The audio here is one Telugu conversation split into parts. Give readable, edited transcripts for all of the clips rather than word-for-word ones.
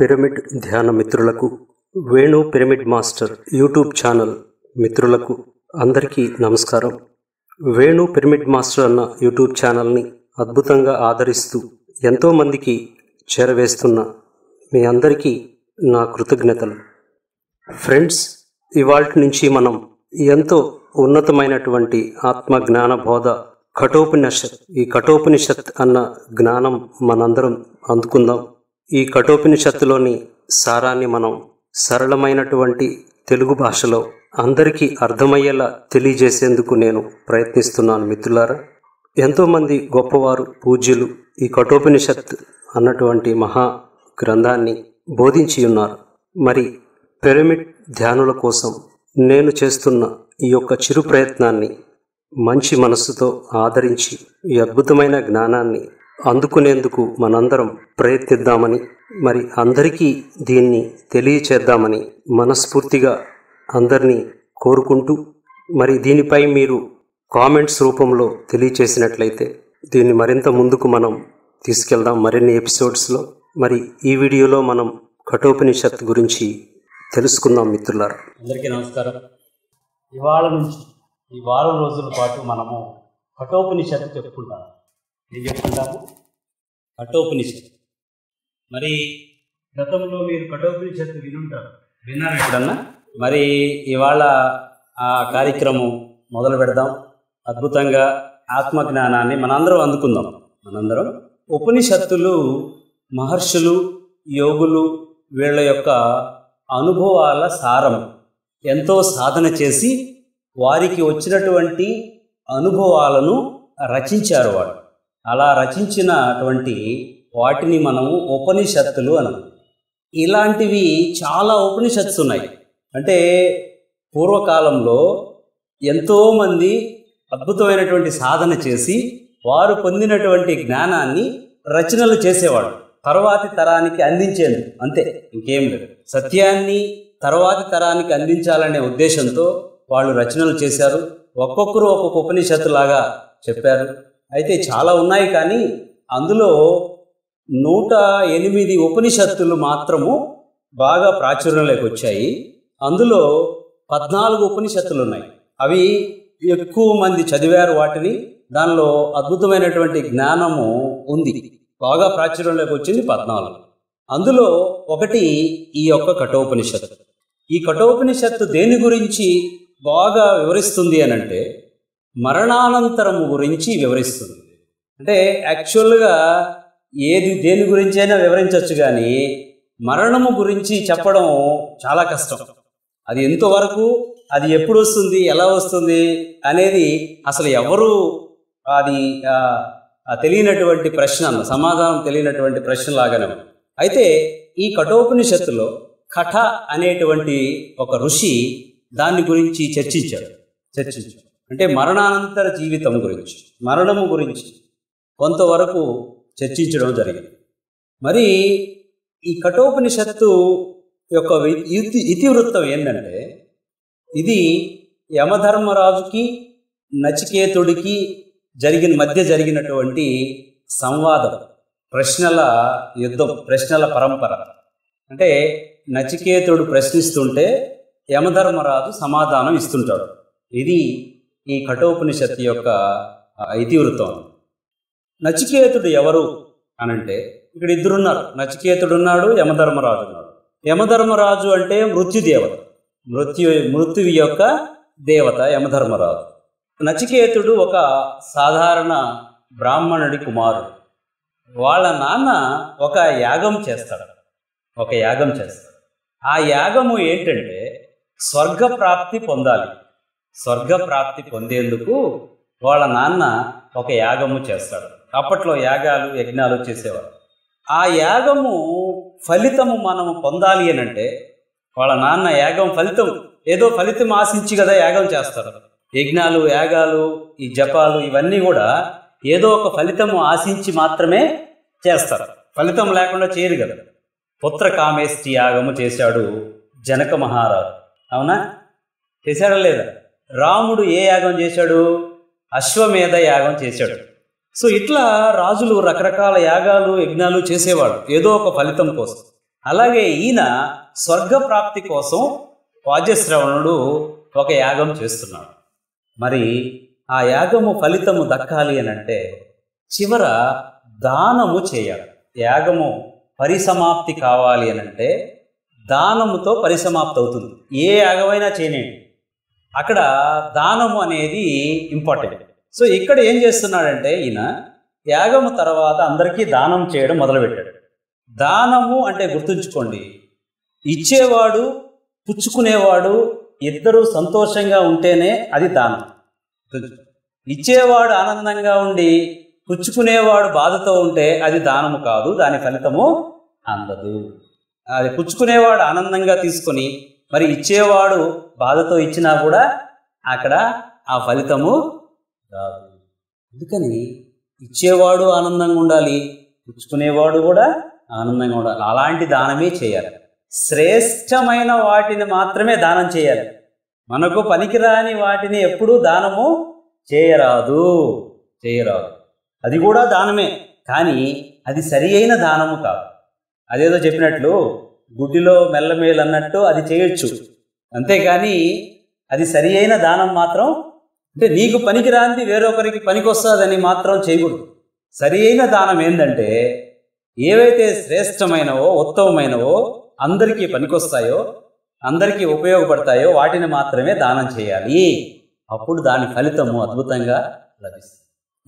పిరమిడ్ ధ్యాన మిత్రులకు Venu pyramid master YouTube channel మిత్రులకు అందరికీ నమస్కారం. వేణు పిరమిడ్ మాస్టర్ అన్న యూట్యూబ్ ఛానల్ని అద్భుతంగా ఆదరిస్తూ ఎంతోమందికి చేరవేస్తున్న మీ అందరికీ నా కృతజ్ఞతలు. ఫ్రెండ్స్, ఇవాల్టి నుంచి మనం ఎంతో ఉన్నతమైనటువంటి ఆత్మ జ్ఞాన బోధ కఠోపనిషత్, ఈ కఠోపనిషత్ అన్న జ్ఞానం మనందరం అందుకుందాం. ఈ కఠోపనిషత్తులోని సారాన్ని మనం సరళమైనటువంటి తెలుగు భాషలో అందరికీ అర్థమయ్యేలా తెలియజేసేందుకు నేను ప్రయత్నిస్తున్నాను మిత్రులారా. ఎంతోమంది గొప్పవారు పూజ్యులు ఈ కఠోపనిషత్ అన్నటువంటి మహా గ్రంథాన్ని బోధించి ఉన్నారు. మరి పిరమిడ్ ధ్యానుల కోసం నేను చేస్తున్న ఈ యొక్క చిరు ప్రయత్నాన్ని మంచి మనస్సుతో ఆదరించి ఈ అద్భుతమైన జ్ఞానాన్ని అందుకునేందుకు మనందరం ప్రయత్నిద్దామని, మరి అందరికీ దీన్ని తెలియచేద్దామని మనస్ఫూర్తిగా అందరినీ కోరుకుంటూ, మరి దీనిపై మీరు కామెంట్స్ రూపంలో తెలియచేసినట్లయితే దీన్ని మరింత ముందుకు మనం తీసుకెళ్దాం మరిన్ని ఎపిసోడ్స్లో. మరి ఈ వీడియోలో మనం కఠోపనిషత్ గురించి తెలుసుకుందాం మిత్రులారా. అందరికీ నమస్కారం. ఇవాళ నుంచి ఈ వారం రోజుల పాటు మనము కఠోపనిషత్ చెప్పుకుంటాం. కఠోపనిషత్, మరి గతంలో మీరు కఠోపనిషత్తు వినుంటారు, విన్నారు ఎప్పుడన్నా? మరి ఇవాళ ఆ కార్యక్రమం మొదలు పెడదాం. అద్భుతంగా ఆత్మజ్ఞానాన్ని మనందరం అందుకుందాం. మనందరం ఉపనిషత్తులు మహర్షులు యోగులు వీళ్ళ యొక్క అనుభవాల సారం, ఎంతో సాధన చేసి వారికి వచ్చినటువంటి అనుభవాలను రచించారు. వాడు అలా రచించినటువంటి వాటిని మనము ఉపనిషత్తులు అన్నాం. ఇలాంటివి చాలా ఉపనిషత్తులు ఉన్నాయి. అంటే పూర్వకాలంలో ఎంతోమంది అద్భుతమైనటువంటి సాధన చేసి వారు పొందినటువంటి జ్ఞానాన్ని రచనలు చేసేవాడు, తర్వాతి తరానికి అందించేది. అంతే, ఇంకేం లేదు. సత్యాన్ని తర్వాతి తరానికి అందించాలనే ఉద్దేశంతో వాళ్ళు రచనలు చేశారు. ఒక్కొక్కరు ఒక్కొక్క ఉపనిషత్తులాగా చెప్పారు. అయితే చాలా ఉన్నాయి, కానీ అందులో 108 ఉపనిషత్తులు మాత్రము బాగా ప్రాచుర్యంలోకి వచ్చాయి. అందులో 14 ఉపనిషత్తులు ఉన్నాయి. అవి ఎక్కువ మంది చదివారు వాటిని. దానిలో అద్భుతమైనటువంటి జ్ఞానము ఉంది, బాగా ప్రాచుర్యంలోకి వచ్చింది 14. అందులో ఒకటి ఈ యొక్క కఠోపనిషత్తు. ఈ కఠోపనిషత్తు దేని గురించి బాగా వివరిస్తుంది అని అంటే మరణానంతరము గురించి వివరిస్తుంది. అంటే యాక్చువల్గా ఏది దేని గురించైనా వివరించవచ్చు, కానీ మరణము గురించి చెప్పడం చాలా కష్టం. అది ఎంతవరకు, అది ఎప్పుడు వస్తుంది, ఎలా వస్తుంది అనేది అసలు ఎవరు అది తెలియనటువంటి ప్రశ్న, సమాధానం తెలియనటువంటి ప్రశ్నలాగానే. అయితే ఈ కఠోపనిషత్తులో కఠ అనేటువంటి ఒక ఋషి దాని గురించి చర్చించాడు. అంటే మరణానంతర జీవితం గురించి, మరణము గురించి కొంతవరకు చర్చించడం జరిగింది. మరి ఈ కఠోపనిషత్తు యొక్క ఇతివృత్తం ఏంటంటే, ఇది యమధర్మరాజుకి నచికేతుడికి మధ్య జరిగినటువంటి సంవాదం, ప్రశ్నల యుద్ధం, ప్రశ్నల పరంపర. అంటే నచికేతుడు ప్రశ్నిస్తుంటే యమధర్మరాజు సమాధానం ఇస్తుంటాడు. ఇది ఈ కఠోపనిషత్తు యొక్క ఇతివృత్తం. నచికేతుడు ఎవరు అనంటే, ఇక్కడ ఇద్దరున్నారు, నచికేతుడు ఉన్నాడు, యమధర్మరాజు ఉన్నాడు. యమధర్మరాజు అంటే మృత్యుదేవత, మృత్యువు యొక్క దేవత యమధర్మరాజు. నచికేతుడు ఒక సాధారణ బ్రాహ్మణుడి కుమారుడు. వాళ్ళ నాన్న ఒక యాగం చేస్తాడు. ఆ యాగము ఏంటంటే స్వర్గప్రాప్తి పొందాలి. స్వర్గప్రాప్తి పొందేందుకు వాళ్ళ నాన్న ఒక యాగము చేస్తాడు. అప్పట్లో యాగాలు యజ్ఞాలు చేసేవారు. ఆ యాగము ఫలితము మనము పొందాలి అని అంటే, వాళ్ళ నాన్న యాగం ఫలితం, ఏదో ఫలితం ఆశించి కదా యాగం చేస్తారు. యజ్ఞాలు యాగాలు ఈ జపాలు ఇవన్నీ కూడా ఏదో ఒక ఫలితము ఆశించి మాత్రమే చేస్తారు, ఫలితం లేకుండా చేయరు కదా. పుత్ర కామేష్టి యాగము చేశాడు జనక మహారాజు, అవునా? చేశాడా లేదా? రాముడు ఏ యాగం చేశాడు? అశ్వమేధ యాగం చేశాడు. సో ఇట్లా రాజులు రకరకాల యాగాలు యజ్ఞాలు చేసేవాడు ఏదో ఒక ఫలితం కోసం. అలాగే ఈయన స్వర్గ ప్రాప్తి కోసం వాజశ్రవణుడు ఒక యాగం చేస్తున్నాడు. మరి ఆ యాగము ఫలితము దక్కాలి అని అంటే చివర దానము చేయాలి. యాగము పరిసమాప్తి కావాలి అని అంటే దానముతో పరిసమాప్తి అవుతుంది. ఏ యాగమైనా చేయనండి, అక్కడ దానము అనేది ఇంపార్టెంట్. సో ఇక్కడ ఏం చేస్తున్నాడంటే ఈయన యాగము తర్వాత అందరికీ దానం చేయడం మొదలుపెట్టాడు. దానము అంటే గుర్తుంచుకోండి, ఇచ్చేవాడు పుచ్చుకునేవాడు ఇద్దరూ సంతోషంగా ఉంటేనే అది దానం. ఇచ్చేవాడు ఆనందంగా ఉండి పుచ్చుకునేవాడు బాధతో ఉంటే అది దానము కాదు, దాని ఫలితము అందదు. అది పుచ్చుకునేవాడు ఆనందంగా తీసుకొని మరి ఇచ్చేవాడు బాధతో ఇచ్చినా కూడా అక్కడ ఆ ఫలితము రాదు. అందుకని ఇచ్చేవాడు ఆనందంగా ఉండాలి, పుచ్చుకునేవాడు కూడా ఆనందంగా ఉండాలి. అలాంటి దానమే చేయాలి. శ్రేష్టమైన వాటిని మాత్రమే దానం చేయాలి. మనకు పనికిరాని వాటిని ఎప్పుడూ దానము చేయరాదు. అది కూడా దానమే, కానీ అది సరి అయిన దానము కాదు. అదేదో చెప్పినట్లు గుడ్డిలో మెల్లమేలు అన్నట్టు అది చేయొచ్చు, అంతేకాని అది సరి అయిన దానం మాత్రం అంటే నీకు పనికిరాంది వేరొకరికి పనికొస్తుందని మాత్రం చేయకూడదు. సరి అయిన దానం ఏంటంటే ఏవైతే శ్రేష్టమైనవో ఉత్తమమైనవో అందరికీ పనికొస్తాయో అందరికీ ఉపయోగపడతాయో వాటిని మాత్రమే దానం చేయాలి. అప్పుడు దాని ఫలితము అద్భుతంగా లభిస్తుంది.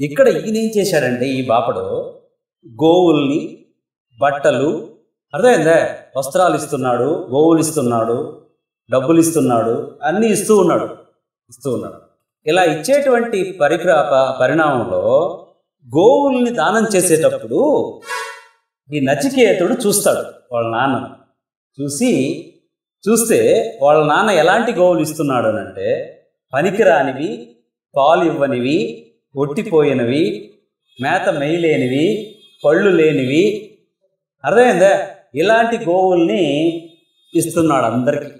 ఇక్కడ ఈయనేం చేశాడంటే ఈ బాపడు గోవుల్ని బట్టలు అర్థమైందే వస్త్రాలు ఇస్తున్నాడు, గోవులు ఇస్తున్నాడు, డబ్బులు ఇస్తున్నాడు, అన్నీ ఇస్తూ ఉన్నాడు. ఇలా ఇచ్చేటువంటి పరిణామంలో గోవుల్ని దానం చేసేటప్పుడు ఈ నచికేతుడు చూస్తాడు. వాళ్ళ నాన్న చూస్తే వాళ్ళ నాన్న ఎలాంటి గోవులు ఇస్తున్నాడు అని అంటే పనికిరానివి, పాలు ఇవ్వనివి, ఒట్టిపోయినవి, మేత మేయలేనివి, పళ్ళు లేనివి, అర్థమైందా, ఇలాంటి గోవుల్ని ఇస్తున్నాడు. అందరికీ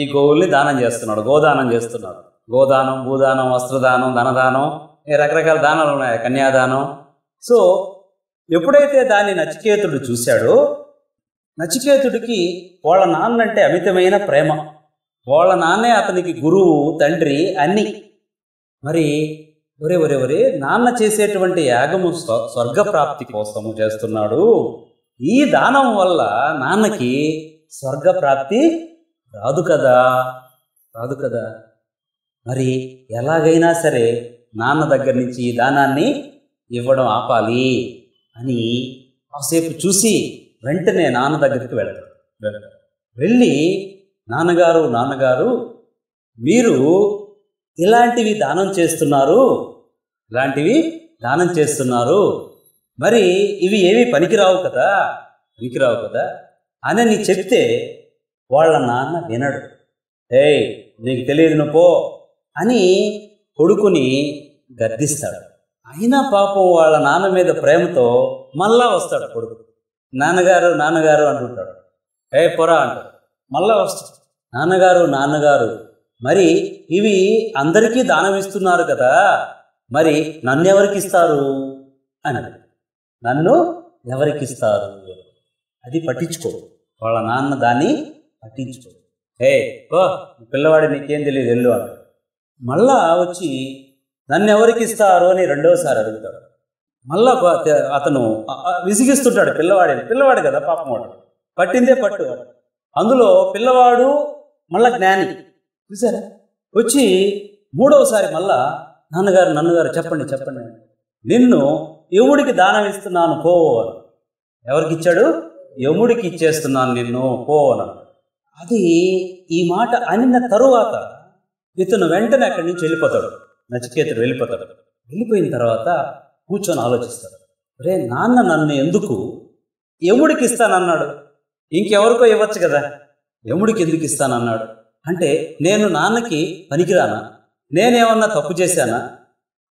ఈ గోవుల్ని దానం చేస్తున్నాడు, గోదానం చేస్తున్నాడు. గోదానం, భూదానం, వస్త్రదానం, ధనదానం, రకరకాల దానాలు ఉన్నాయి, కన్యాదానం. సో ఎప్పుడైతే దాన్ని నచికేతుడు చూశాడో నచికేతుడికి వాళ్ళ నాన్న అంటే అమితమైన ప్రేమ. వాళ్ళ నాన్నే అతనికి గురువు, తండ్రి, అన్నీ. మరి ఒరే నాన్న చేసేటువంటి యాగము స్వర్గప్రాప్తి కోసము చేస్తున్నాడు, ఈ దానం వల్ల నాన్నకి స్వర్గప్రాప్తి రాదు కదా. మరి ఎలాగైనా సరే నాన్న దగ్గర నుంచి ఈ దానాన్ని ఇవ్వడం ఆపాలి అని కాసేపు చూసి వెంటనే నాన్న దగ్గరికి వెళ్ళాడు. వెళ్ళి నాన్నగారు మీరు ఇలాంటివి దానం చేస్తున్నారు, మరి ఇవి ఏవి పనికిరావు కదా అని చెప్తే వాళ్ళ నాన్న వినడు. ఏయ్ నీకు తెలియదు నువ్వు అని కొడుకుని గద్దిస్తాడు. అయినా పాపం వాళ్ళ నాన్న మీద ప్రేమతో మళ్ళా వస్తాడు కొడుకు. నాన్నగారు అంటుంటాడు. ఏ పొరా అంటాడు, మళ్ళా వస్తాడు. నాన్నగారు మరి ఇవి అందరికీ దానం ఇస్తున్నారు కదా, మరి నన్ను ఎవరికి ఇస్తారు. అది పట్టించుకోడు వాళ్ళ నాన్న, దాన్ని పట్టించుకోడు. ఏ ఓ పిల్లవాడి నీకేం తెలియదు వెళ్ళు అంటాడు. మళ్ళా వచ్చి నన్ను ఎవరికి ఇస్తారు అని రెండోసారి అడుగుతాడు. మళ్ళా అతను విసిగిస్తుంటాడు పిల్లవాడు కదా పాపం, వాడు పట్టిందే పట్టు. అందులో పిల్లవాడు మళ్ళా జ్ఞాని చూసారా, వచ్చి మూడవసారి మళ్ళా నాన్నగారు చెప్పండి నిన్ను యముడికి దానం ఇస్తున్నాను పో అని. ఎవరికి ఇచ్చాడు? యముడికి ఇచ్చేస్తున్నాను నిన్ను పో అని. అది ఈ మాట అనిన తరువాత ఇతను వెంటనే అక్కడి నుంచి వెళ్ళిపోతాడు. నచికేతుడు వెళ్ళిపోయిన తర్వాత కూర్చొని ఆలోచిస్తాడు. రే నాన్న నన్ను ఎందుకు యముడికి ఇస్తానన్నాడు, ఇంకెవరికో ఇవ్వచ్చు కదా, యముడికి ఎందుకు ఇస్తానన్నాడు అంటే నేను నాన్నకి పనికిరానా, నేనేమన్నా తప్పు చేశానా,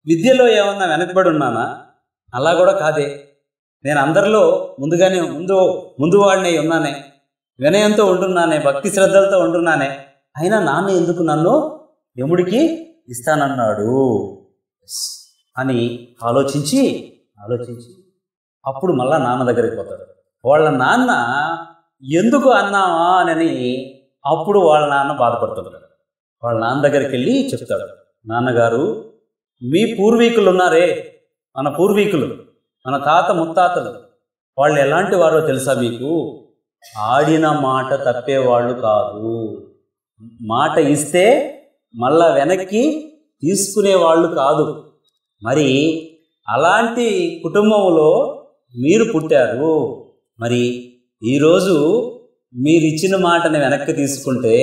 విద్యలో ఏమన్నా వెనకబడి ఉన్నానా? అలా కూడా కాదే, నేను అందరిలో ముందువాడినే ఉన్నానే, వినయంతో ఉంటున్నానే, భక్తి శ్రద్ధలతో ఉంటున్నానే, అయినా నాన్న ఎందుకు నన్ను యముడికి ఇస్తానన్నాడు అని ఆలోచించి అప్పుడు మళ్ళా నాన్న దగ్గరికి పోతాడు. వాళ్ళ నాన్న ఎందుకు అన్నావా అని అప్పుడు వాళ్ళ నాన్న బాధపడుతుంటాడు. వాళ్ళ నాన్న దగ్గరికి వెళ్ళి చెప్తాడు, నాన్నగారు మీ పూర్వీకులు ఉన్నారే, మన పూర్వీకులు, మన తాత ముత్తాతలు, వాళ్ళు ఎలాంటి వారో తెలుసా మీకు? ఆడిన మాట తప్పేవాళ్ళు కాదు, మాట ఇస్తే మళ్ళా వెనక్కి తీసుకునేవాళ్ళు కాదు. మరి అలాంటి కుటుంబంలో మీరు పుట్టారు. మరి ఈరోజు మీరు ఇచ్చిన మాటని వెనక్కి తీసుకుంటే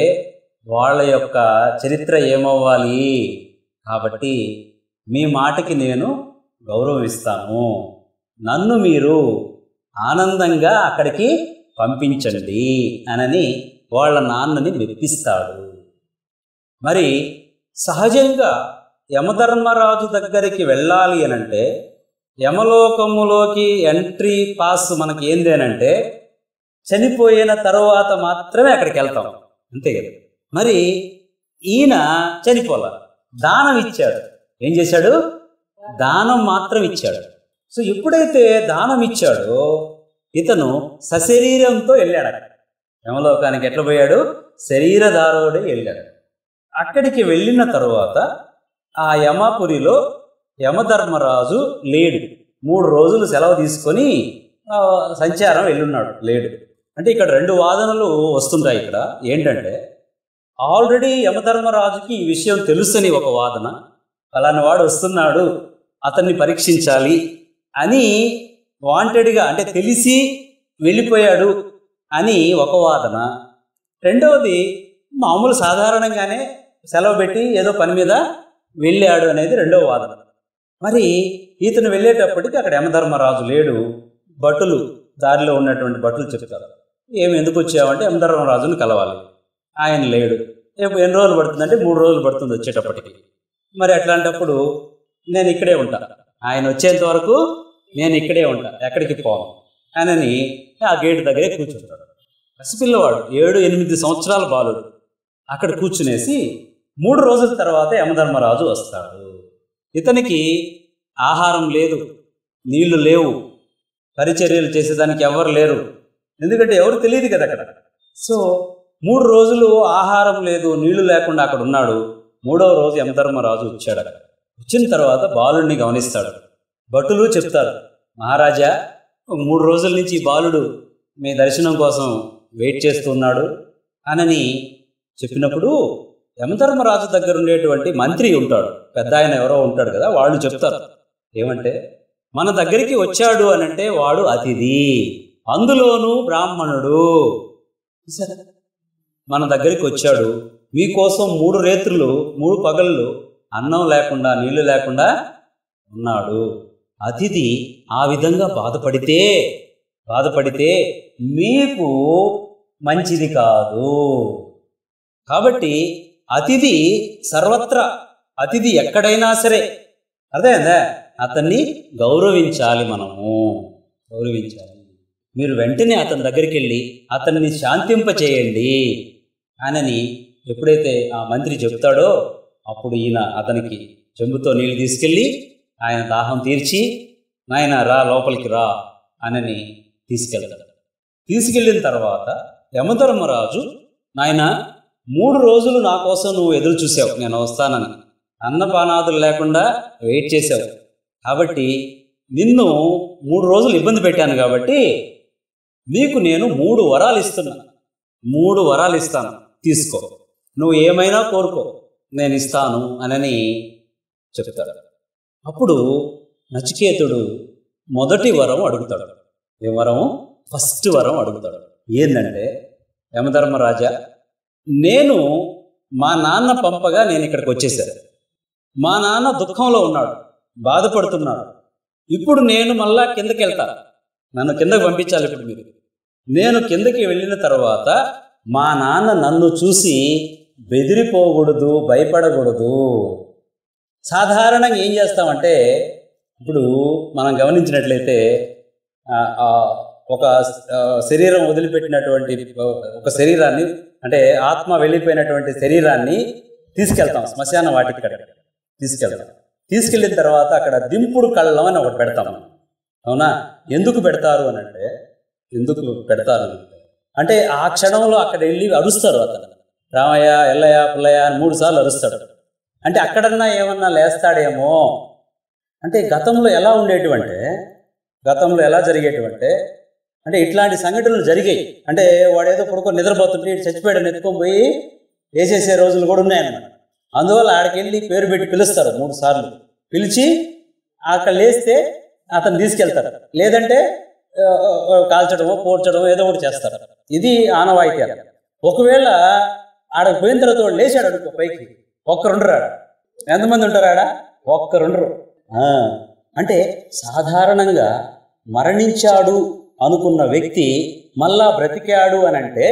వాళ్ళ యొక్క చరిత్ర ఏమవ్వాలి? కాబట్టి మీ మాటకి నేను గౌరవం ఇస్తాను, నన్ను మీరు ఆనందంగా అక్కడికి పంపించండి అనని వాళ్ళ నాన్నని మెప్పిస్తాడు. మరి సహజంగా యమధర్మరాజు దగ్గరికి వెళ్ళాలి అనంటే, యమలోకములోకి ఎంట్రీ పాస్ మనకి ఏందేనంటే చనిపోయిన తర్వాత మాత్రమే అక్కడికి వెళ్తాం, అంతే కదా. మరి ఈయన చనిపోల, దానం ఇచ్చాడు. ఏం చేశాడు? దానం మాత్రం ఇచ్చాడు. సో ఎప్పుడైతే దానం ఇచ్చాడో ఇతను సశరీరంతో వెళ్ళాడు. అక్కడ యమలోకానికి ఎట్లా పోయాడు? శరీరధారుడే వెళ్ళాడు. అక్కడికి వెళ్ళిన తర్వాత ఆ యమపురిలో యమధర్మరాజు లేడు. 3 రోజులు సెలవు తీసుకొని సంచారం వెళ్ళున్నాడు, లేడు. అంటే ఇక్కడ 2 వాదనలు వస్తుంటాయి. ఇక్కడ ఏంటంటే, ఆల్రెడీ యమధర్మరాజుకి ఈ విషయం తెలుసని ఒక వాదన, అలాని వాడు వస్తున్నాడు అతన్ని పరీక్షించాలి అని వాంటెడ్గా అంటే తెలిసి వెళ్ళిపోయాడు అని ఒక వాదన. రెండవది మామూలు సాధారణంగానే సెలవు పెట్టి ఏదో పని మీద వెళ్ళాడు అనేది రెండవ వాదన. మరి ఇతను వెళ్ళేటప్పటికి అక్కడ యమధర్మరాజు లేడు. భటులు, దారిలో ఉన్నటువంటి భటులు చెప్తారు, ఏమి ఎందుకు వచ్చావంటే యమధర్మరాజును కలవాలి, ఆయన లేడు. ఎన్ని రోజులు పడుతుందంటే 3 రోజులు పడుతుంది వచ్చేటప్పటికి. మరి అట్లాంటప్పుడు నేను ఇక్కడే ఉంటా, ఆయన వచ్చేంత వరకు నేను ఇక్కడే ఉంటా, ఎక్కడికి పోను ఆయనని ఆ గేటు దగ్గరే కూర్చుంటాడు. పసిపిల్లవాడు, 7-8 సంవత్సరాల బాలుడు, అక్కడ కూర్చునేసి 3 రోజుల తర్వాత యమధర్మరాజు వస్తాడు. ఇతనికి ఆహారం లేదు, నీళ్లు లేవు, పరిచర్యలు చేసేదానికి ఎవరు లేరు, ఎందుకంటే ఎవరు తెలియదు కదా అక్కడ. సో 3 రోజులు ఆహారం లేదు, నీళ్లు లేకుండా అక్కడ ఉన్నాడు. 3వ రోజు యమధర్మరాజు వచ్చాడు. అక్కడ వచ్చిన తర్వాత బాలుడిని గమనిస్తాడు. భటులు చెప్తారు, మహారాజా 3 రోజుల నుంచి బాలుడు మీ దర్శనం కోసం వెయిట్ చేస్తున్నాడు అనని చెప్పినప్పుడు యమధర్మరాజు దగ్గర ఉండేటువంటి మంత్రి ఉంటాడు, పెద్ద ఆయన ఎవరో ఉంటాడు కదా, వాళ్ళు చెప్తారు ఏమంటే, మన దగ్గరికి వచ్చాడు అనంటే వాడు అతిథి, అందులోనూ బ్రాహ్మణుడు. సరే, మన దగ్గరికి వచ్చాడు, మీకోసం 3 రాత్రులు 3 పగళ్ళు అన్నం లేకుండా నీళ్లు లేకుండా ఉన్నాడు. అతిథి ఆ విధంగా బాధపడితే మీకు మంచిది కాదు. కాబట్టి అతిథి సర్వత్రా, అతిథి ఎక్కడైనా సరే, అర్థమైందా, అతన్ని గౌరవించాలి, మనము గౌరవించాలి. మీరు వెంటనే అతని దగ్గరికి వెళ్ళి అతన్ని శాంతింపచేయండి అనని ఎప్పుడైతే ఆ మంత్రి చెప్తాడో అప్పుడు ఈయన అతనికి చెంబుతో నీళ్ళు తీసుకెళ్ళి ఆయన దాహం తీర్చి, నాయన రా లోపలికి రా అనని తీసుకెళ్తాడు. తీసుకెళ్ళిన తర్వాత యమధర్మరాజు, నాయన 3 రోజులు నా కోసం నువ్వు ఎదురు చూసావు, నేను వస్తానని, అన్నపానాదులు లేకుండా వెయిట్ చేసావు, కాబట్టి నిన్ను 3 రోజులు ఇబ్బంది పెట్టాను, కాబట్టి నీకు నేను 3 వరాలు ఇస్తున్నాను, 3 వరాలు ఇస్తాను, తీసుకో, నువ్వు ఏమైనా కోరుకో, నేను ఇస్తాను అనని చెప్తాడు. అప్పుడు నచికేతుడు మొదటి వరం అడుగుతాడు. ఏ వరము? ఫస్ట్ వరం అడుగుతాడు. ఏంటంటే, యమధర్మరాజా నేను మా నాన్న పంపగా నేను ఇక్కడికి వచ్చేసాను, మా నాన్న దుఃఖంలో ఉన్నాడు, బాధపడుతున్నాడు, ఇప్పుడు నేను మళ్ళా కిందకి వెళ్తాను, నన్ను కిందకి పంపించాలి. ఇప్పుడు మీరు, నేను కిందకి వెళ్ళిన తర్వాత మా నాన్న నన్ను చూసి బెదిరిపోకూడదు, భయపడకూడదు. సాధారణంగా ఏం చేస్తామంటే, ఇప్పుడు మనం గమనించినట్లయితే ఒక శరీరం వదిలిపెట్టినటువంటి ఒక శరీరాన్ని, అంటే ఆత్మ వెళ్ళిపోయినటువంటి శరీరాన్ని తీసుకెళ్తాం శ్మశాన వాటికి. అక్కడ తీసుకెళ్ళిన తర్వాత అక్కడ దింపుడు కళ్ళం అని ఒకటి పెడతాం, అవునా? ఎందుకు పెడతారు అనంటే, అంటే ఆ క్షణంలో అక్కడ వెళ్ళి అరుస్తారు, అతను రామయ్య ఎల్లయ్య పుల్లయ్య అని 3 సార్లు అరుస్తాడు. అంటే అక్కడన్నా ఏమన్నా లేస్తాడేమో. అంటే గతంలో ఎలా ఉండేటువంటి, గతంలో ఎలా జరిగేటువంటి అంటే ఇట్లాంటి సంఘటనలు జరిగాయి. అంటే వాడేదో పడుకొని నిద్రపోతుంటే ఇటు చచ్చిపోయాడని ఎత్తుకొని పోయి వేసేసే రోజులు కూడా ఉన్నాయన్నమాట. అందువల్ల ఆడికి వెళ్ళి పేరు పెట్టి పిలుస్తారు, 3 సార్లు పిలిచి అక్కడ లేస్తే అతను తీసుకెళ్తారు, లేదంటే కాల్చడమో పోడ్చడమో ఏదో ఒకటి చేస్తారు. ఇది ఆనవాయితీ. ఒకవేళ ఆడకు పోయిన తర్వాత లేచాడు అనుకో, పైకి ఒక్కరుండరు ఆడ. ఎంతమంది ఉంటారు ఆడ? ఒక్కరుండరు. అంటే సాధారణంగా మరణించాడు అనుకున్న వ్యక్తి మళ్ళా బ్రతికాడు అని అంటే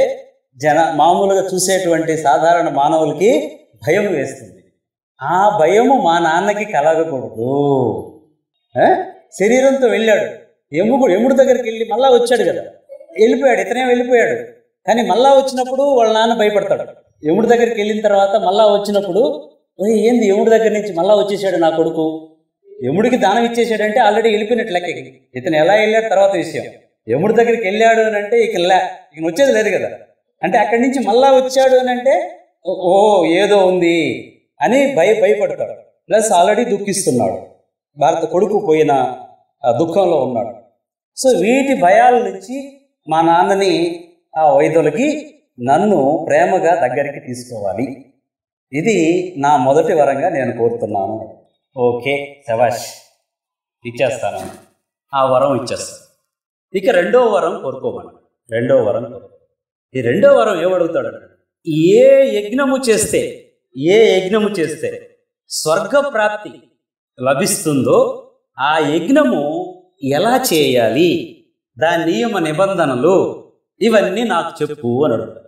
మామూలుగా చూసేటువంటి సాధారణ మానవులకి భయం వేస్తుంది. ఆ భయము మా నాన్నకి కలగకూడదు. శరీరంతో వెళ్ళాడు, ఎముడు దగ్గరికి వెళ్ళి మళ్ళా వచ్చాడు కదా, వెళ్ళిపోయాడు, ఇతనే వెళ్ళిపోయాడు. కానీ మళ్ళా వచ్చినప్పుడు వాళ్ళ నాన్న భయపడతాడు. ఎముడు దగ్గరికి వెళ్ళిన తర్వాత మళ్ళా వచ్చినప్పుడు ఏంది ఎముడు దగ్గర నుంచి మళ్ళా వచ్చేసాడు నా కొడుకు, ఎముడికి దానం ఇచ్చేసాడంటే ఆల్రెడీ వెళ్ళిపోయినట్టు లెక్క. ఇతను ఎలా వెళ్ళాడు తర్వాత విషయం, ఎముడి దగ్గరికి వెళ్ళాడు అని అంటే ఇక ఇక వచ్చేది లేదు కదా. అంటే అక్కడి నుంచి మళ్ళా వచ్చాడు అని అంటే ఓ ఏదో ఉంది అని భయపడతాడు. ప్లస్ ఆల్రెడీ దుఃఖిస్తున్నాడు, భారత కొడుకు పోయిన దుఃఖంలో ఉన్నాడు. సో వీటి భయాల నుంచి మా నాన్నని ఆ వైద్యులకి నన్ను ప్రేమగా దగ్గరికి తీసుకోవాలి. ఇది నా మొదటి వరంగా నేను కోరుతున్నాను. ఓకే శభాష్, ఇచ్చేస్తాను ఆ వరం ఇచ్చేస్తాను. ఇక రెండో వరం కోరుకోమని, రెండో వరం కోరుకో. ఈ రెండో వరం ఏమడుగుతాడు, ఏ యజ్ఞము చేస్తే స్వర్గప్రాప్తి లభిస్తుందో ఆ యజ్ఞము ఎలా చేయాలి, దాని నియమ నిబంధనలు ఇవన్నీ నాకు చెప్పు అని అడుగుతాడు.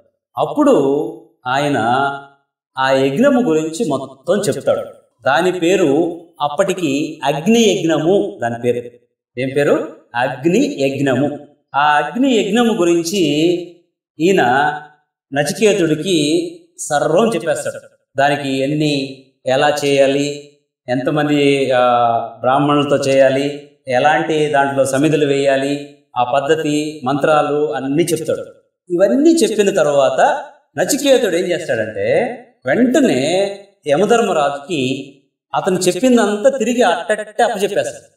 అప్పుడు ఆయన ఆ యజ్ఞము గురించి మొత్తం చెప్తాడు. దాని పేరు అప్పటికి అగ్ని యజ్ఞము. దాని పేరు ఏం పేరు? అగ్ని యజ్ఞము. ఆ అగ్ని యజ్ఞము గురించి ఈయన నచికేతుడికి సర్వం చెప్పేస్తాడు. దానికి ఎన్ని, ఎలా చేయాలి, ఎంతమంది బ్రాహ్మణులతో చేయాలి, ఎలాంటి దాంట్లో సమిధులు వేయాలి, ఆ పద్ధతి, మంత్రాలు అన్నీ చెప్తాడు. ఇవన్నీ చెప్పిన తర్వాత నచికేతుడు ఏం చేస్తాడంటే వెంటనే యమధర్మరాజుకి అతను చెప్పిందంతా తిరిగి అట్టట్టే అప్పచెప్పేస్తాడు.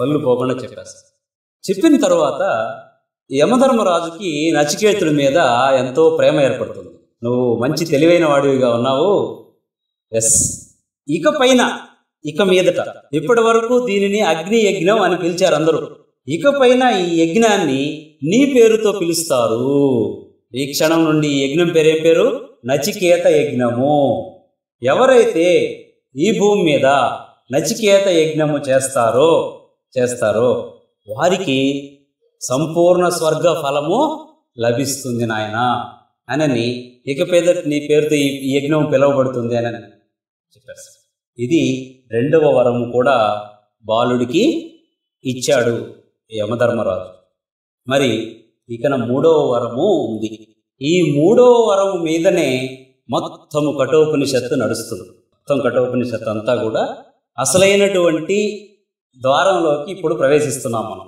పళ్ళు పోకుండా చెప్పేస్తాడు. చెప్పిన తర్వాత యమధర్మరాజుకి నచికేతుడి మీద ఎంతో ప్రేమ ఏర్పడుతుంది. నువ్వు మంచి తెలివైన వాడివిగా ఉన్నావు, ఎస్, ఇక పైన, ఇక మీదట, ఇప్పటి వరకు దీనిని అగ్ని యజ్ఞం అని పిలిచారు అందరూ, ఇక పైన ఈ యజ్ఞాన్ని నీ పేరుతో పిలుస్తారు. ఈ క్షణం నుండి ఈ యజ్ఞం పేరే పేరు నచికేత యజ్ఞము. ఎవరైతే ఈ భూమి మీద నచికేత యజ్ఞము చేస్తారో వారికి సంపూర్ణ స్వర్గ ఫలము లభిస్తుంది నాయన అనని, ఇక పేద నీ పేరుతో ఈ యజ్ఞం పిలువబడుతుంది అనని చెప్పేసి, ఇది రెండవ వరము కూడా బాలుడికి ఇచ్చాడు యమధర్మరాజు. మరి ఇకన మూడవ వరము ఉంది. ఈ మూడవ వరము మీదనే మొత్తము కఠోపనిషత్తు నడుస్తుంది. మొత్తం కఠోపనిషత్తు అంతా కూడా అసలైనటువంటి ద్వారంలోకి ఇప్పుడు ప్రవేశిస్తున్నాం మనం.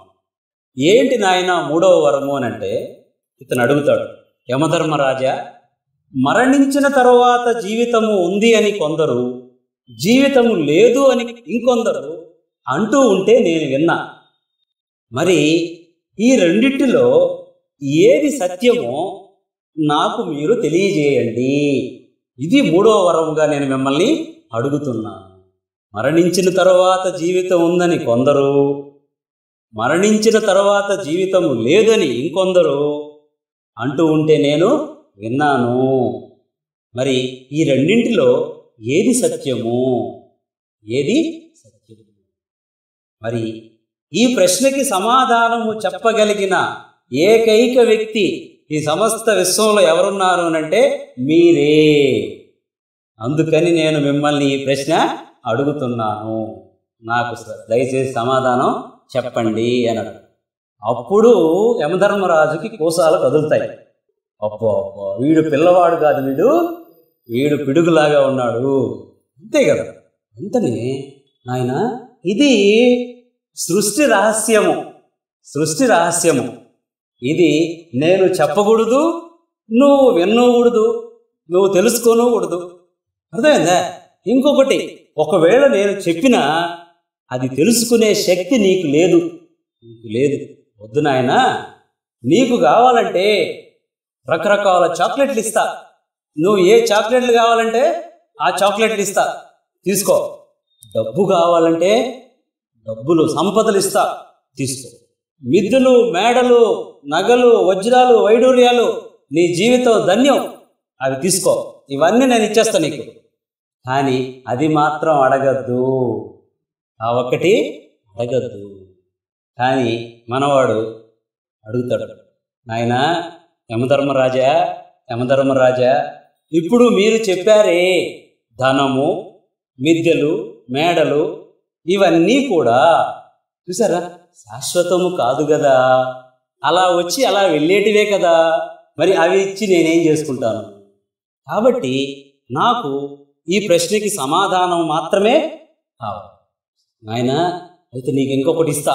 ఏంటి నాయన మూడవ వరము అని అంటే ఇతను అడుగుతాడు, యమధర్మరాజా, మరణించిన తర్వాత జీవితము ఉంది అని కొందరు, జీవితము లేదు అని ఇంకొందరు అంటూ ఉంటే నేను విన్నా. మరి ఈ రెండిటిలో ఏది సత్యమో నాకు మీరు తెలియజేయండి. ఇది మూడవ వరముగా నేను మిమ్మల్ని అడుగుతున్నాను. మరణించిన తర్వాత జీవితం ఉందని కొందరు, మరణించిన తర్వాత జీవితము లేదని ఇంకొందరు అంటూ ఉంటే నేను విన్నాను. మరి ఈ రెండింటిలో ఏది సత్యము? మరి ఈ ప్రశ్నకి సమాధానము చెప్పగలిగిన ఏకైక వ్యక్తి ఈ సమస్త విశ్వంలో ఎవరున్నారు అంటే మీరే. అందుకని నేను మిమ్మల్ని ఈ ప్రశ్న అడుగుతున్నాను, నాకు దయచేసి సమాధానం చెప్పండి అన్నాడు. అప్పుడు యమధర్మరాజుకి కోసాలు కదులుతాయి. అబ్బో వీడు పిల్లవాడు కాదు, వీడు పిడుగులాగా ఉన్నాడు, అంతే కదా. అంతనే నాయన ఇది సృష్టి రహస్యము. ఇది నేను చెప్పకూడదు, నువ్వు వినకూడదు, నువ్వు తెలుసుకోనకూడదు. అర్థమైందా? ఇంకొకటి, ఒకవేళ నేను చెప్పినా అది తెలుసుకునే శక్తి నీకు లేదు. వద్దు నాయనా, నీకు కావాలంటే రకరకాల చాక్లెట్లు ఇస్తా, నువ్వు ఏ చాక్లెట్లు కావాలంటే ఆ చాక్లెట్లు ఇస్తా, తీసుకో. డబ్బు కావాలంటే డబ్బులు, సంపదలు ఇస్తా, తీసుకో. మిద్దులు, మేడలు, నగలు, వజ్రాలు, వైడూర్యాలు, నీ జీవితం ధన్యం, అవి తీసుకో, ఇవన్నీ నేను ఇచ్చేస్తా నీకు. కానీ అది మాత్రం అడగద్దు, ఆ ఒక్కటి అడగద్దు. కానీ మనవాడు అడుగుతాడు, నాయన యమధర్మరాజా, యమధర్మరాజా, ఇప్పుడు మీరు చెప్పారే ధనము, మిద్యలు, మేడలు, ఇవన్నీ కూడా చూసారా శాశ్వతము కాదు కదా, అలా వచ్చి అలా వెళ్ళేటివే కదా, మరి అవి ఇచ్చి నేనేం చేసుకుంటాను? కాబట్టి నాకు ఈ ప్రశ్నకి సమాధానం మాత్రమే కావాలి. నాయన అయితే నీకు ఇంకొకటి ఇస్తా,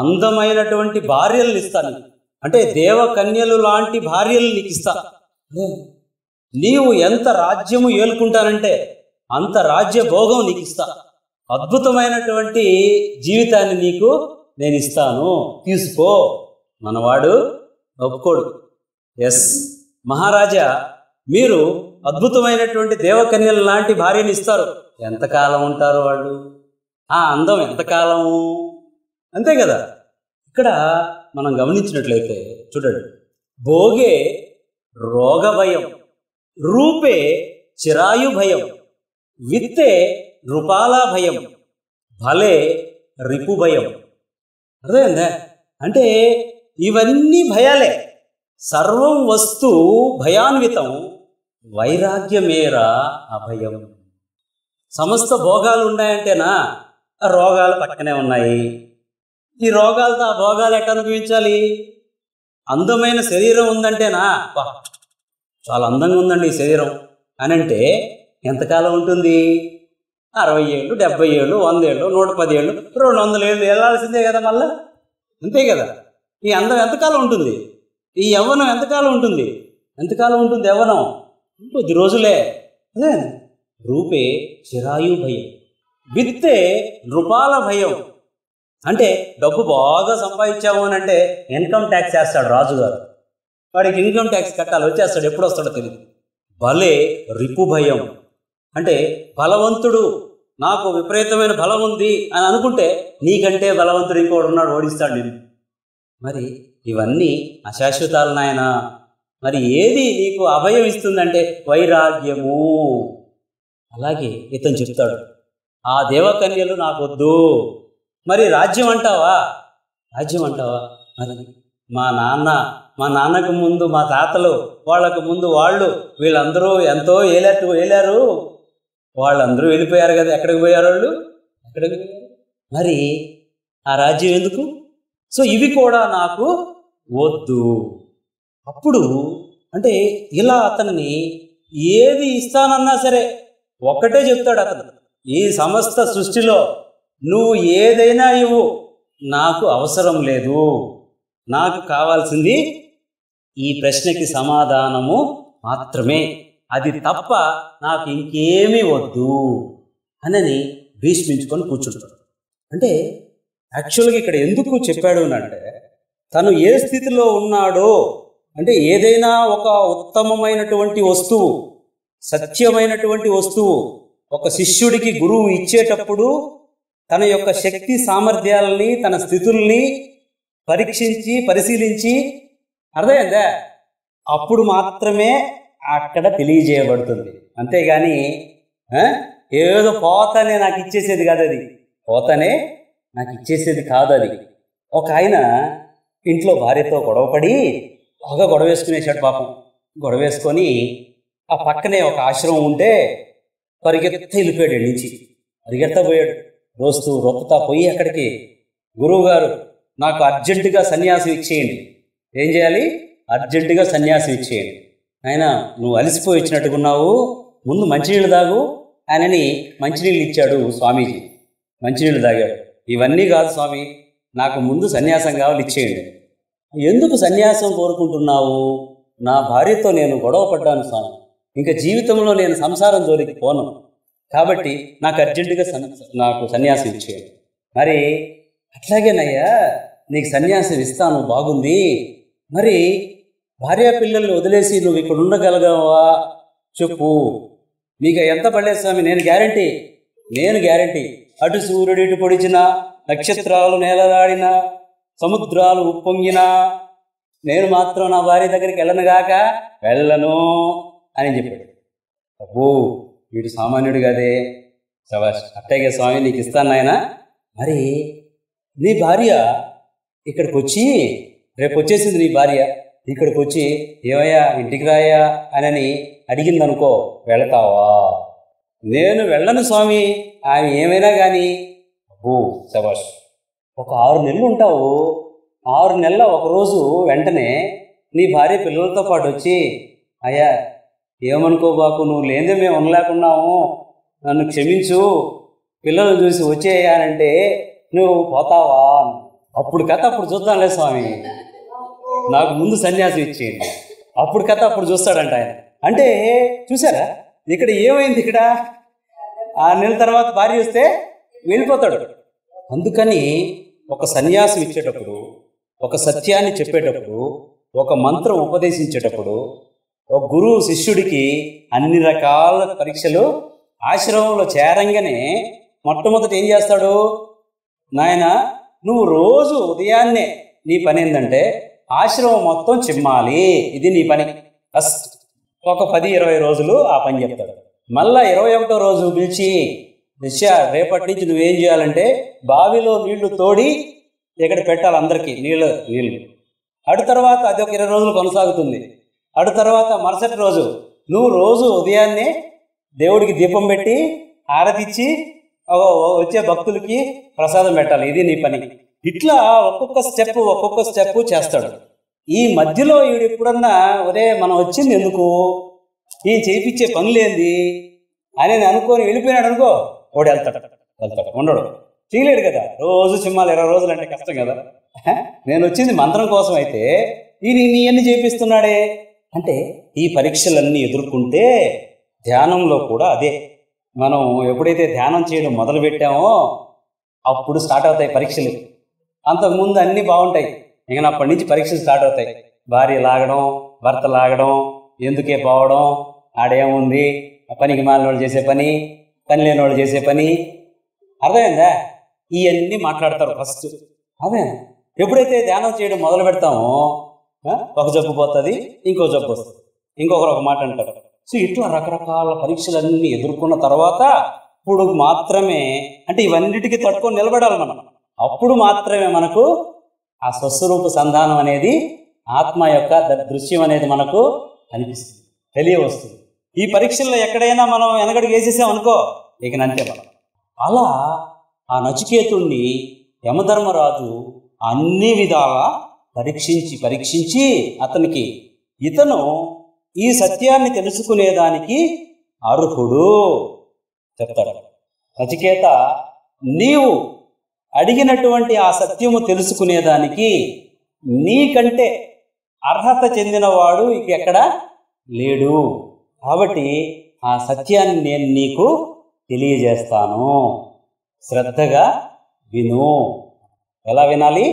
అందమైనటువంటి భార్యలను ఇస్తాను, అంటే దేవకన్యలు లాంటి భార్యలు నీకు ఇస్తా. నీవు ఎంత రాజ్యము ఏలుకుంటానంటే అంత రాజ్య భోగం నీకు ఇస్తా, అద్భుతమైనటువంటి జీవితాన్ని నీకు నేను ఇస్తాను, తీసుకో. మనవాడు ఒప్పుకోడు. ఎస్ మహారాజా, మీరు అద్భుతమైనటువంటి దేవకన్యల లాంటి భార్యను ఇస్తారు, ఎంతకాలం ఉంటారు వాళ్ళు? ఆ అందం ఎంతకాలము? అంతే కదా. ఇక్కడ మనం గమనించినట్లయితే చూడండి, భోగే రోగ భయం, రూపే చిరాయు భయం, విత్తే నృపాలా భయం, భలే రిపు భయం. అర్థమైందా? అంటే ఇవన్నీ భయాలే. సర్వం వస్తు భయాన్వితం వైరాగ్యమేర అభయం. సమస్త భోగాలు ఉన్నాయంటేనా రోగాలు పక్కనే ఉన్నాయి. ఈ రోగాలతో ఆ భోగాలు ఎట్లా అనుభవించాలి? అందమైన శరీరం ఉందంటేనా చాలా అందంగా ఉందండి ఈ శరీరం అని అంటే ఎంతకాలం ఉంటుంది? 60 ఏళ్ళు, 70 ఏళ్ళు, 100 ఏళ్ళు, 110 ఏళ్ళు, 200 ఏళ్ళు వెళ్ళాల్సిందే కదా మళ్ళా, అంతే కదా. ఈ అందం ఎంతకాలం ఉంటుంది? ఈ యవ్వనం ఎంతకాలం ఉంటుంది? యవ్వనం కొద్ది రోజులే. రూపే చిరాయు భయం, విత్తే నృపాల భయం. అంటే డబ్బు బాగా సంపాదించాము అని అంటే ఇన్కమ్ ట్యాక్స్ వేస్తాడు రాజుగారు, వాడికి ఇన్కమ్ ట్యాక్స్ కట్టాలి, వచ్చేస్తాడు, ఎప్పుడు వస్తాడో తెలియదు. భలే రిపు భయం, అంటే బలవంతుడు, నాకు విపరీతమైన బలం ఉంది అని అనుకుంటే నీకంటే బలవంతుడు ఇంకోటి ఉన్నాడు, ఓడిస్తాడు నేను. మరి ఇవన్నీ అశాశ్వతాలు నాయన. మరి ఏది నీకు అభయం ఇస్తుందంటే వైరాగ్యము. అలాగే ఇతను చెప్తాడు, ఆ దేవకన్యలు నాకొద్దు. మరి రాజ్యం అంటావా? మరి మా నాన్నకు ముందు మా తాతలు, వాళ్ళకు ముందు వాళ్ళు, వీళ్ళందరూ ఎంతో ఏలారు, వాళ్ళందరూ వెళ్ళిపోయారు కదా. ఎక్కడికి పోయారు వాళ్ళు? మరి ఆ రాజ్యం ఎందుకు? సో ఇవి కూడా నాకు వద్దు. అప్పుడు అంటే ఇలా అతన్ని ఏది ఇస్తానన్నా సరే ఒక్కటే చెప్తాడు అతను, ఈ సమస్త సృష్టిలో నువ్వు ఏదైనా ఇవ్వు, నాకు అవసరం లేదు, నాకు కావాల్సింది ఈ ప్రశ్నకి సమాధానము మాత్రమే, అది తప్ప నాకు ఇంకేమీ వద్దు అని భీష్మించుకొని కూర్చుంటాడు. అంటే యాక్చువల్గా ఇక్కడ ఎందుకు చెప్పాడు అంటే, తను ఏ స్థితిలో ఉన్నాడో, అంటే ఏదైనా ఒక ఉత్తమమైనటువంటి వస్తువు, సత్యమైనటువంటి వస్తువు ఒక శిష్యుడికి గురువు ఇచ్చేటప్పుడు తన యొక్క శక్తి సామర్థ్యాలని, తన స్థితుల్ని పరీక్షించి పరిశీలించి, అర్థమైందా, అప్పుడు మాత్రమే అక్కడ తెలియజేయబడుతుంది. అంతేగాని ఏదో పోతానే నాకు ఇచ్చేసేది కాదు అది, ఒక ఆయన ఇంట్లో భార్యతో గొడవపడి బాగా గొడవేసుకునేసాడు పాపం. గొడవేసుకొని ఆ పక్కనే ఒక ఆశ్రమం ఉంటే పరిగెత్త వెళ్ళిపోయాడు, నుంచి పరిగెత్తా పోయాడు, రోస్తూ రొప్పుతా పోయి అక్కడికి, గురువు గారు నాకు అర్జెంటుగా సన్యాసం ఇచ్చేయండి. ఏం చేయాలి? అర్జెంటుగా సన్యాసం ఇచ్చేయండి. ఆయన, నువ్వు అలసిపోయి వచ్చినట్టుకున్నావు, ముందు మంచినీళ్ళు తాగు ఆయనని మంచినీళ్ళు ఇచ్చాడు స్వామీజీ. మంచినీళ్ళు తాగాడు. ఇవన్నీ కాదు స్వామి, నాకు ముందు సన్యాసం కావాలి, ఇచ్చేయండి. ఎందుకు సన్యాసం కోరుకుంటున్నావు? నా భార్యతో నేను గొడవ పడ్డాను స్వామి, ఇంకా జీవితంలో నేను సంసారం జోలికి పోను, కాబట్టి నాకు అర్జెంటుగా నాకు సన్యాసం ఇచ్చేయండి. మరి అట్లాగేనయ్యా, నీకు సన్యాసం ఇస్తాను, బాగుంది, మరి భార్యా పిల్లల్ని వదిలేసి నువ్వు ఇక్కడ ఉండగలగావా చెప్పు. నీకు ఎంత పడలేదు స్వామి, నేను గ్యారంటీ. అటు సూర్యుడు ఇటు పొడిచినా, నక్షత్రాలు నేలలాడినా, సముద్రాలు ఉప్పొంగినా నేను మాత్రం నా భార్య దగ్గరికి వెళ్ళనుగాక, వెళ్ళను అని చెప్పాడు. అబ్బో, వీడు సామాన్యుడు కాదే. శభాష్, అట్టగే స్వామి, నీకు ఇస్తాను ఆయన. మరి నీ భార్య ఇక్కడికి వచ్చి, రేపు వచ్చేసింది నీ భార్య ఇక్కడికి వచ్చి, ఏమయ్యా ఇంటికి రాయా అని అడిగిందనుకో, వెళతావా? నేను వెళ్ళను స్వామి, ఆమె ఏమైనా కానీ. అబ్బో శభాష్, ఒక 6 నెలలు ఉంటావు. 6 నెలల ఒకరోజు వెంటనే నీ భార్య పిల్లలతో పాటు వచ్చి, అయ్యా ఏమనుకోబాకు, నువ్వు లేదే మేము ఉండలేకున్నాము, నన్ను క్షమించు, పిల్లలు చూసి వచ్చేయాలంటే నువ్వు పోతావా? అప్పుడు కథ అప్పుడు చూస్తానులే స్వామి, నాకు ముందు సన్యాసం ఇచ్చేయండి, అప్పుడు కథ అప్పుడు చూస్తాడంట ఆయన. అంటే చూసారా, ఇక్కడ ఏమైంది? ఇక్కడ 6 నెలల తర్వాత భార్య వస్తే వెళ్ళిపోతాడు. అందుకని ఒక సన్యాసం ఇచ్చేటప్పుడు, ఒక సత్యాన్ని చెప్పేటప్పుడు, ఒక మంత్రం ఉపదేశించేటప్పుడు, ఒక గురువు శిష్యుడికి అన్ని రకాల పరీక్షలు ఆశ్రమంలో చేరంగానే మొట్టమొదటి ఏం చేస్తాడు? నాయన, నువ్వు రోజు ఉదయాన్నే నీ పని ఏంటంటే ఆశ్రమం మొత్తం చిమ్మాలి, ఇది నీ పని. ఫస్ట్ ఒక 10-20 రోజులు ఆ పని చెప్తాడు. మళ్ళా 21వ రోజు పిలిచి, నిశ్చయ, రేపటి నుంచి నువ్వేం చేయాలంటే బావిలో నీళ్లు తోడి ఇక్కడ పెట్టాలి అందరికీ నీళ్ళు. అటు తర్వాత అది ఒక 20 రోజులు కొనసాగుతుంది. అటు తర్వాత మరుసటి రోజు నువ్వు రోజు ఉదయాన్నే దేవుడికి దీపం పెట్టి ఆరతిచ్చి వచ్చే భక్తులకి ప్రసాదం పెట్టాలి, ఇది నీ పని. ఇట్లా ఒక్కొక్క స్టెప్ చేస్తాడు. ఈ మధ్యలో వీడు ఎప్పుడన్నా, ఒరే మనం వచ్చింది ఎందుకు, ఈయన చేయించే పనులేంది అని అనుకొని వెళ్ళిపోయినాడు అనుకో, ఓడి వెళ్తాడు, ఉండడు, చేయలేడు కదా. రోజు చిమ్మాలి 20 రోజులు అంటే కష్టం కదా. నేను వచ్చింది మంత్రం కోసం అయితే నీ అన్ని చేపిస్తున్నాడే అంటే, ఈ పరీక్షలన్నీ ఎదుర్కొంటే ధ్యానంలో కూడా అదే. మనం ఎప్పుడైతే ధ్యానం చేయడం మొదలు పెట్టామో అప్పుడు స్టార్ట్ అవుతాయి పరీక్షలు. అంతకుముందు అన్నీ బాగుంటాయి, ఇంకా అప్పటి నుంచి పరీక్షలు స్టార్ట్ అవుతాయి. భార్య లాగడం, భర్త లాగడం, ఎందుకే పోవడం, ఆడేముంది, పనికి మాలిన వాళ్ళు చేసే పని, పని లేని వాళ్ళు చేసే పని, అర్థమైందా? ఇవన్నీ మాట్లాడతారు ఫస్ట్. అదే ఎప్పుడైతే ధ్యానం చేయడం మొదలు పెడతామో ఒక జబ్బు పోతుంది, ఇంకో జబ్బు వస్తుంది, ఇంకొకరు ఒక మాట అంటారు. సో ఇట్లా రకరకాల పరీక్షలన్నీ ఎదుర్కొన్న తర్వాత ఇప్పుడు మాత్రమే, అంటే ఇవన్నిటికీ తట్టుకొని నిలబడాలి మనం. అప్పుడు మాత్రమే మనకు ఆ స్వస్వరూప సంధానం అనేది, ఆత్మ యొక్క దృశ్యం అనేది మనకు అనిపిస్తుంది, తెలియవస్తుంది. ఈ పరీక్షల్లో ఎక్కడైనా మనం వెనకడికి వేసేసామనుకో, ఇకనంతే మనం. అలా ఆ నచికేతుణ్ణి యమధర్మరాజు అన్ని విధాలా పరీక్షించి అతనికి, ఇతను ఈ సత్యాన్ని తెలుసుకునేదానికి అర్హుడు చెప్తాడు. నచికేత, నీవు అడిగినటువంటి ఆ సత్యము తెలుసుకునేదానికి నీకంటే అర్హత చెందినవాడు ఇంకెక్కడ లేడు, కాబట్టి ఆ సత్యాన్ని నేను నీకు తెలియజేస్తాను, శ్రద్ధగా విను. ఎలా వినాలి?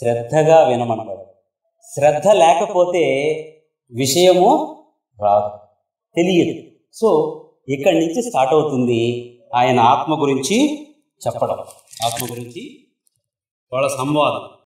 శ్రద్ధగా వినమనబడు. శ్రద్ధ లేకపోతే విషయము రాదు, తెలియదు. సో ఇక్కడి నుంచి స్టార్ట్ అవుతుంది ఆయన ఆత్మ గురించి చెప్పడం, ఆత్మ గురించి వాళ్ళ సంవాదం.